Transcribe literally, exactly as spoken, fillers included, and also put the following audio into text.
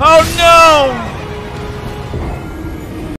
Oh no!